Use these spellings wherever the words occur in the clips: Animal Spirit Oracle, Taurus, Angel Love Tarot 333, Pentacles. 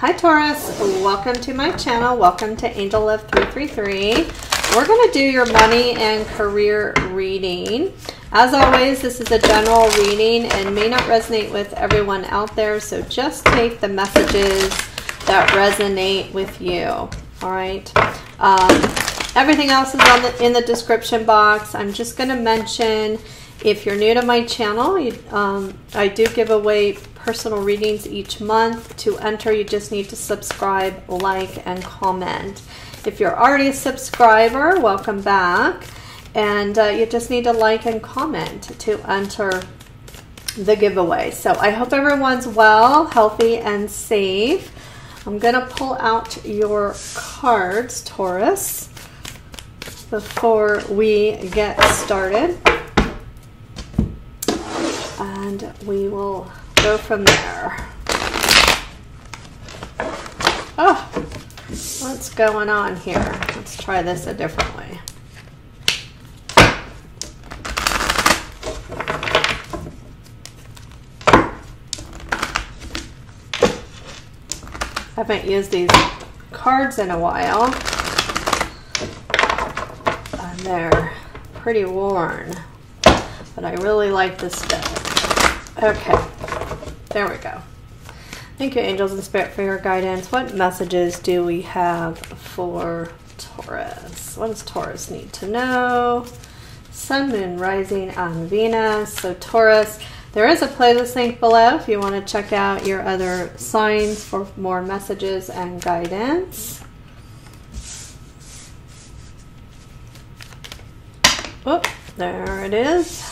Hi Taurus, welcome to my channel. Welcome to Angel Love 333. We're going to do your money and career reading. As always, this is a general reading and may not resonate with everyone out there, so just take the messages that resonate with you. All right. Everything else is in the description box. I'm just going to mention, if you're new to my channel, I do give away personal readings each month. To enter, you just need to subscribe, like, and comment. If you're already a subscriber, welcome back. And you just need to like and comment to enter the giveaway. So I hope everyone's well, healthy, and safe. I'm going to pull out your cards, Taurus, before we get started. And we will go from there. Oh, what's going on here? Let's try this a different way. I haven't used these cards in a while. And they're pretty worn, but I really like this deck. Okay. There we go. Thank you, angels and spirit, for your guidance. What messages do we have for Taurus? What does Taurus need to know? Sun, moon, rising on Venus. So Taurus, there is a playlist link below if you want to check out your other signs for more messages and guidance. Oh, there it is.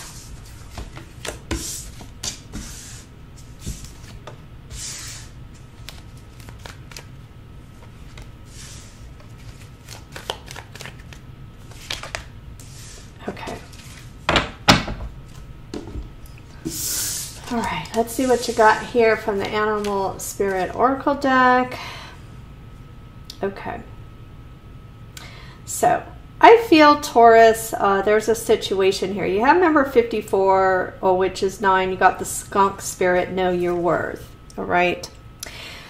Let's see what you got here from the Animal Spirit Oracle deck. Okay. So, I feel, Taurus, there's a situation here. You have number 54, which is 9. You got the skunk spirit, know your worth. All right.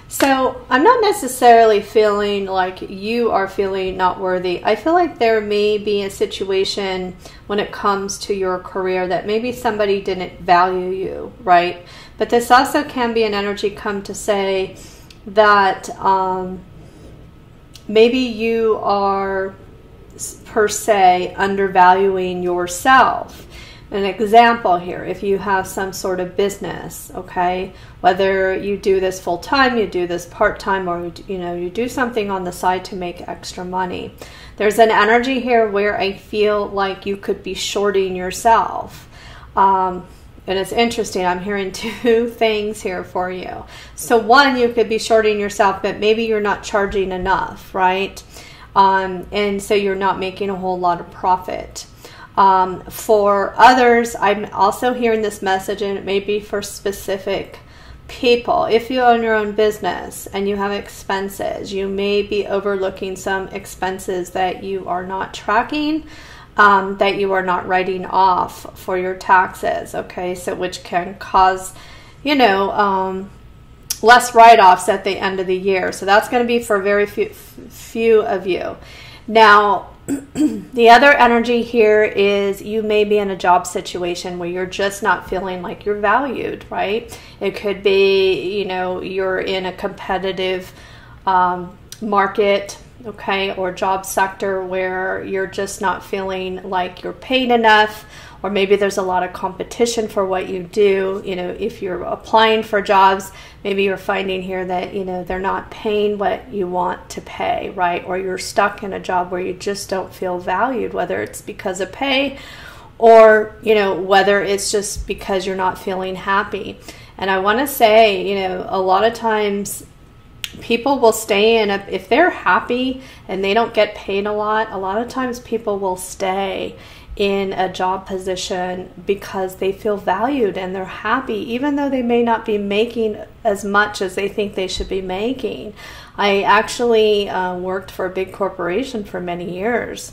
So, I'm not necessarily feeling like you are feeling not worthy. I feel like there may be a situation when it comes to your career that maybe somebody didn't value you, right? But this also can be an energy come to say that maybe you are, per se, undervaluing yourself. An example here, if you have some sort of business, okay, whether you do this full-time, you do this part-time, or you do something on the side to make extra money, there's an energy here where I feel like you could be shorting yourself. And it's interesting, I'm hearing two things here for you. So one, you could be shorting yourself, but maybe you're not charging enough, right? And so you're not making a whole lot of profit. For others, I'm also hearing this message, and it may be for specific people. If you own your own business and you have expenses, you may be overlooking some expenses that you are not tracking, that you are not writing off for your taxes, okay? So which can cause, less write-offs at the end of the year. So that's going to be for very few of you. Now, the other energy here is you may be in a job situation where you're just not feeling like you're valued, right? It could be, you're in a competitive market, okay, or job sector where you're just not feeling like you're paid enough, or maybe there's a lot of competition for what you do. If you're applying for jobs, maybe you're finding here that, they're not paying what you want to pay, right? Or you're stuck in a job where you just don't feel valued, whether it's because of pay or, whether it's just because you're not feeling happy. And I want to say, a lot of times people will stay in a, if they're happy and they don't get paid a lot of times people will stay in a job position because they feel valued and they're happy, even though they may not be making as much as they think they should be making. I actually worked for a big corporation for many years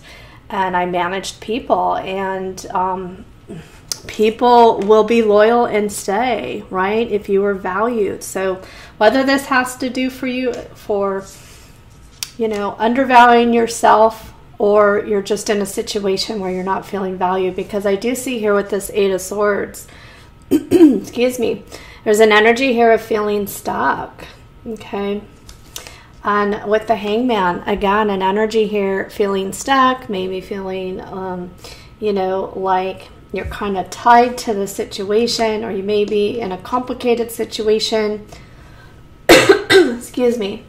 and I managed people, and people will be loyal and stay, right? If you are valued. So whether this has to do for you for, you know, undervaluing yourself, or you're just in a situation where you're not feeling valued, because I do see here with this Eight of Swords, excuse me, there's an energy here of feeling stuck, okay? And with the Hangman, again, an energy here feeling stuck, maybe feeling, you know, like you're kind of tied to the situation, or you may be in a complicated situation. Excuse me.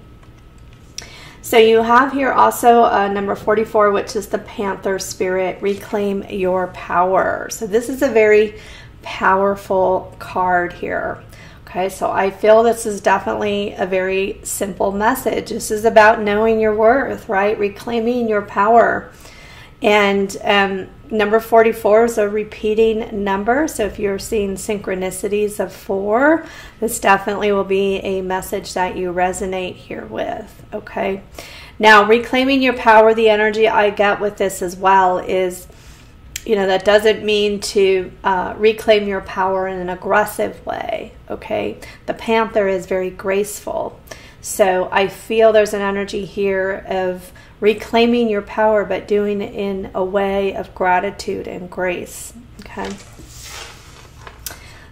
So you have here also number 44, which is the Panther Spirit, reclaim your power. So this is a very powerful card here. Okay, so I feel this is definitely a very simple message. This is about knowing your worth, right? Reclaiming your power. And number 44 is a repeating number. So if you're seeing synchronicities of 4, this definitely will be a message that you resonate here with, okay? Now, reclaiming your power, the energy I get with this as well is, you know, that doesn't mean to reclaim your power in an aggressive way, okay? The Panther is very graceful. So I feel there's an energy here of reclaiming your power, but doing it in a way of gratitude and grace, okay?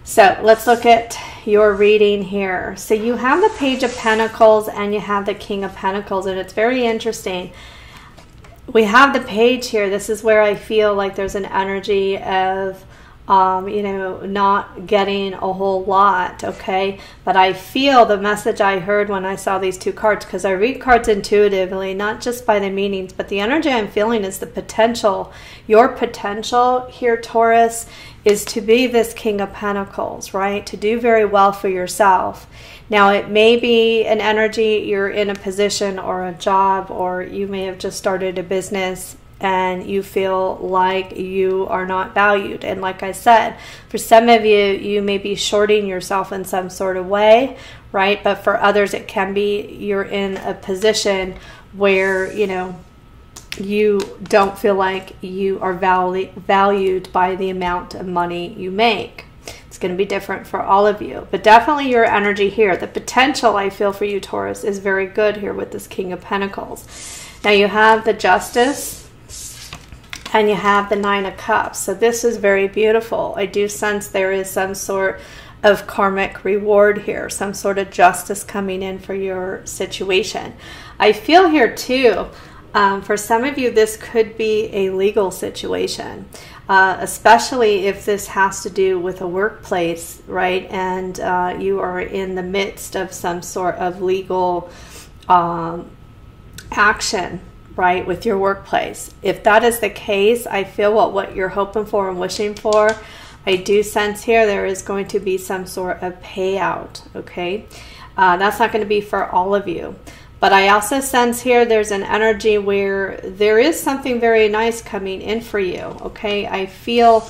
So let's look at your reading here. So you have the Page of Pentacles and you have the King of Pentacles, and it's very interesting. We have the Page here. This is where I feel like there's an energy of, you know, not getting a whole lot, okay? But I feel the message I heard when I saw these two cards, because I read cards intuitively, not just by the meanings, but the energy I'm feeling is the potential. Your potential here, Taurus, is to be this King of Pentacles, right? To do very well for yourself. Now, it may be an energy you're in a position or a job, or you may have just started a business and you feel like you are not valued. And like I said, for some of you, you may be shorting yourself in some sort of way, right? But for others, it can be you're in a position where, you know, you don't feel like you are valued by the amount of money you make. It's going to be different for all of you, but definitely your energy here, the potential I feel for you, Taurus, is very good here with this King of Pentacles. Now you have the Justice and you have the Nine of Cups. So this is very beautiful. I do sense there is some sort of karmic reward here, some sort of justice coming in for your situation. I feel here too, for some of you, this could be a legal situation, especially if this has to do with a workplace, right? And you are in the midst of some sort of legal action, right, with your workplace. If that is the case, I feel what you're hoping for and wishing for, I do sense here there is going to be some sort of payout, okay? That's not going to be for all of you. But I also sense here there's an energy where there is something very nice coming in for you, okay? I feel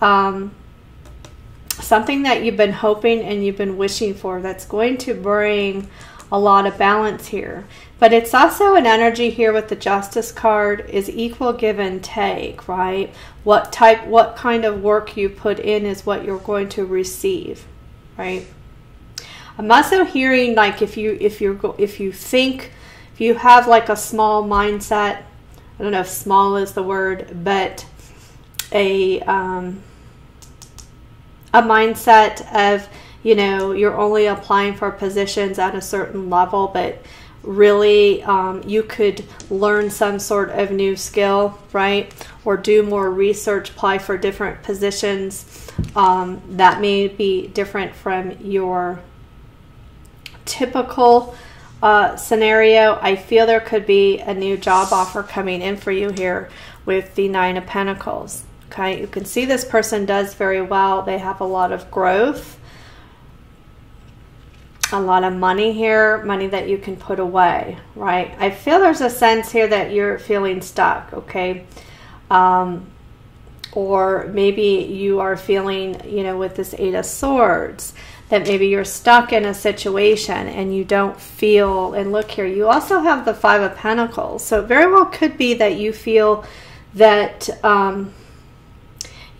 something that you've been hoping and you've been wishing for that's going to bring a lot of balance here. But it's also an energy here with the Justice card is equal give and take, right? What kind of work you put in is what you're going to receive, right? I'm also hearing like if you have like a small mindset, I don't know if small is the word, but a mindset of, you know, you're only applying for positions at a certain level, but really you could learn some sort of new skill, right? Or do more research, apply for different positions that may be different from your typical scenario. I feel there could be a new job offer coming in for you here with the Nine of Pentacles. Okay, you can see this person does very well. They have a lot of growth, a lot of money here, money that you can put away, right? I feel there's a sense here that you're feeling stuck, okay? Or maybe you are feeling, you know, with this Eight of Swords, that maybe you're stuck in a situation and you don't feel, and look here, you also have the Five of Pentacles. So it very well could be that you feel that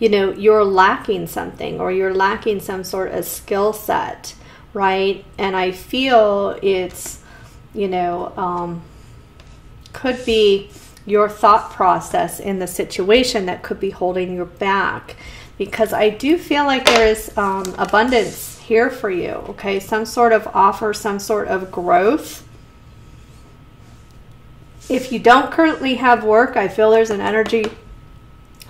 you know, you're lacking something or you're lacking some sort of skill set, right? And I feel it's, you know, could be your thought process in the situation that could be holding you back, because I do feel like there is abundance here for you, okay? Some sort of offer, some sort of growth. If you don't currently have work, I feel there's an energy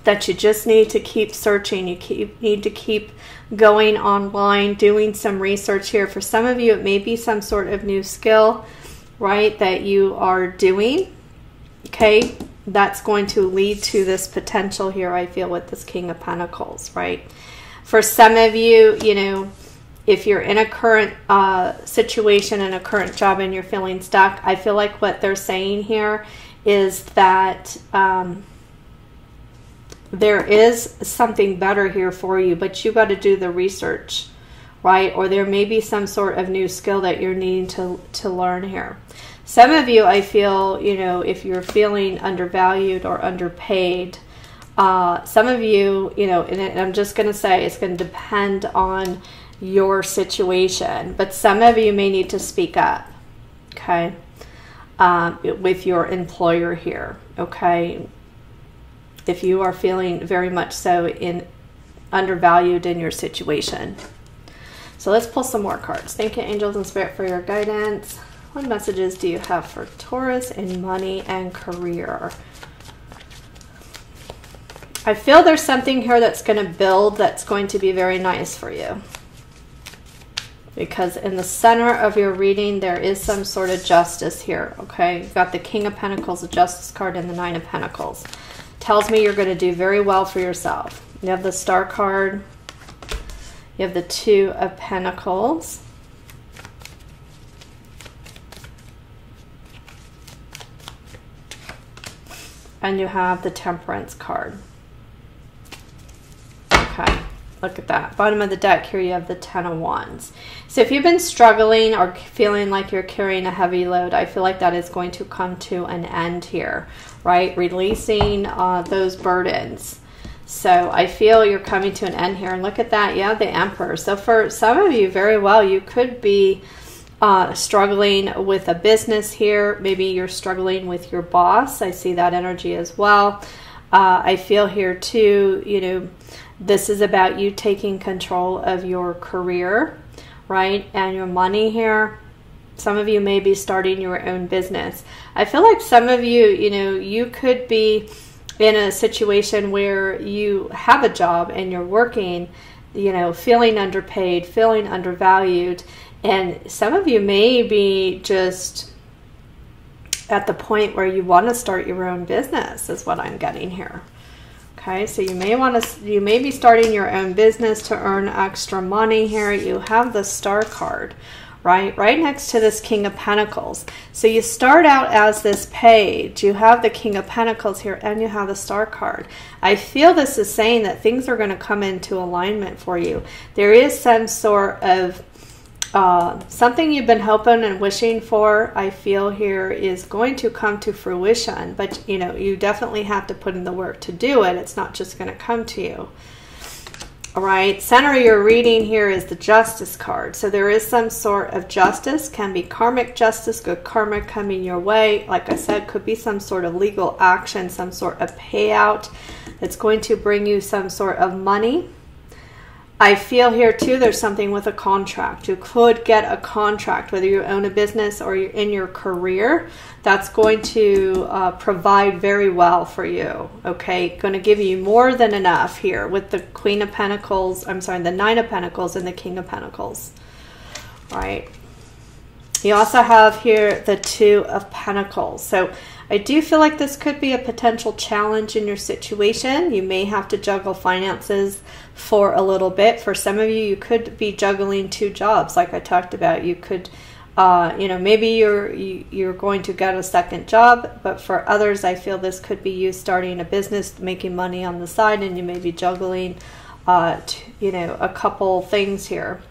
that you just need to keep searching. You need to keep going online, doing some research here. For some of you, it may be some sort of new skill, right, that you are doing, okay? That's going to lead to this potential here, I feel, with this King of Pentacles, right? For some of you, you know, if you're in a current situation and a current job and you're feeling stuck, I feel like what they're saying here is that there is something better here for you, but you got to do the research, right? Or there may be some sort of new skill that you're needing to learn here. Some of you, I feel, you know, if you're feeling undervalued or underpaid, some of you, you know, and I'm just going to say it's going to depend on your situation, but some of you may need to speak up, okay, with your employer here, okay, if you are feeling very much so undervalued in your situation. So let's pull some more cards. Thank you, angels and spirit, for your guidance. What messages do you have for Taurus in money and career? I feel there's something here that's going to build, that's going to be very nice for you. Because in the center of your reading, there is some sort of justice here, okay? You've got the King of Pentacles, the Justice card, and the Nine of Pentacles. Tells me you're going to do very well for yourself. You have the Star card. You have the Two of Pentacles. And you have the Temperance card. Okay, look at that. Bottom of the deck here, you have the Ten of Wands. So if you've been struggling or feeling like you're carrying a heavy load, I feel like that is going to come to an end here, right? Releasing those burdens. So I feel you're coming to an end here. And look at that, you have the Emperor. So for some of you, very well, you could be struggling with a business here. Maybe you're struggling with your boss. I see that energy as well. I feel here too, you know, this is about you taking control of your career, right? And your money here. Some of you may be starting your own business. I feel like some of you, you know, you could be in a situation where you have a job and you're working, you know, feeling underpaid, feeling undervalued. And some of you may be just at the point where you want to start your own business is what I'm getting here. Okay, so you may want to, you may be starting your own business to earn extra money here. You have the Star card, right? Right next to this King of Pentacles. So you start out as this page. You have the King of Pentacles here and you have the Star card. I feel this is saying that things are going to come into alignment for you. There is some sort of something you've been hoping and wishing for, I feel here, is going to come to fruition. But, you know, you definitely have to put in the work to do it. It's not just going to come to you. All right. Center of your reading here is the Justice card. So there is some sort of justice. Can be karmic justice, good karma coming your way. Like I said, could be some sort of legal action, some sort of payout that's going to bring you some sort of money. I feel here too there's something with a contract. You could get a contract, whether you own a business or you're in your career, that's going to provide very well for you, okay? Going to give you more than enough here with the Queen of Pentacles, I'm sorry, the Nine of Pentacles and the King of Pentacles, right? You also have here the Two of Pentacles. So I do feel like this could be a potential challenge in your situation. You may have to juggle finances for a little bit. For some of you, you could be juggling two jobs, like I talked about. You could, you know, maybe you're going to get a second job, but for others, I feel this could be you starting a business, making money on the side, and you may be juggling, you know, a couple things here.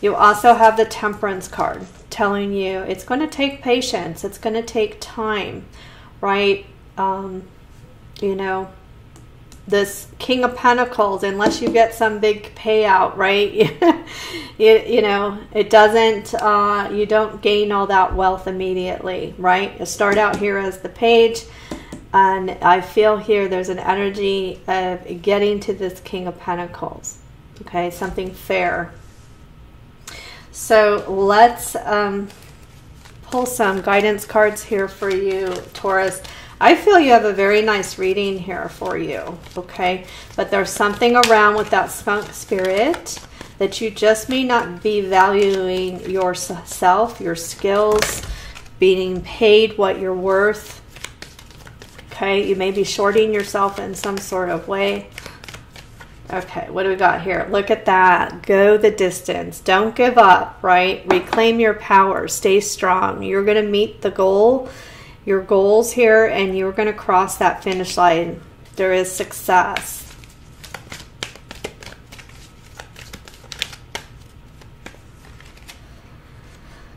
You also have the Temperance card telling you it's going to take patience. It's going to take time, right? You know, this King of Pentacles, unless you get some big payout, right? you know, it doesn't, you don't gain all that wealth immediately, right? You start out here as the page, and I feel here there's an energy of getting to this King of Pentacles, okay? Something fair. So let's pull some guidance cards here for you, Taurus. I feel you have a very nice reading here for you, okay? But there's something around with that skunk spirit that you just may not be valuing yourself, your skills, being paid what you're worth, okay? You may be shorting yourself in some sort of way. Okay, what do we got here? Look at that. Go the distance. Don't give up, right? Reclaim your power. Stay strong. You're going to meet the goal. Your goals here, and you're going to cross that finish line. There is success.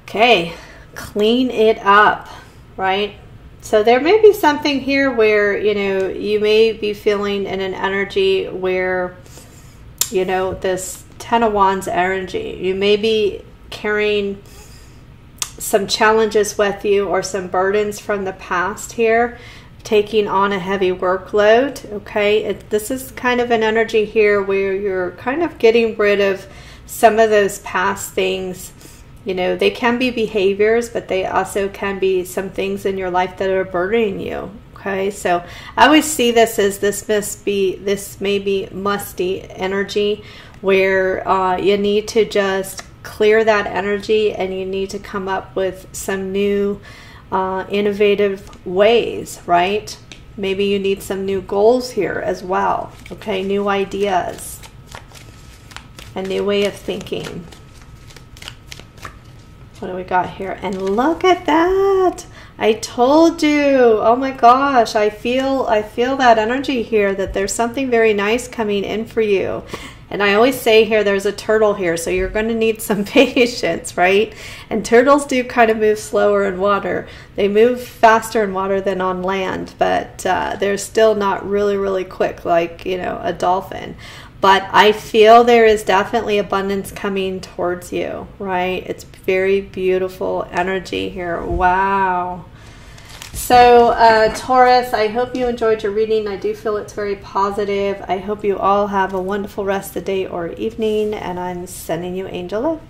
Okay, clean it up, right? So there may be something here where, you know, you may be feeling in an energy where, you know, this Ten of Wands energy, you may be carrying some challenges with you or some burdens from the past here, taking on a heavy workload, okay? This is kind of an energy here where you're kind of getting rid of some of those past things. You know, they can be behaviors, but they also can be some things in your life that are burdening you, okay? So I always see this as this may be musty energy where you need to just clear that energy, and you need to come up with some new innovative ways, right? Maybe you need some new goals here as well, okay? New ideas, a new way of thinking. What do we got here? And look at that. I told you. Oh my gosh, I feel that energy here, that there's something very nice coming in for you. And I always say here, there's a turtle here, so you're going to need some patience, right? And turtles do kind of move slower in water. They move faster in water than on land, but they're still not really, really quick like, you know, a dolphin. But I feel there is definitely abundance coming towards you, right? It's very beautiful energy here. Wow. So, Taurus, I hope you enjoyed your reading. I do feel it's very positive. I hope you all have a wonderful rest of the day or evening, and I'm sending you angel love.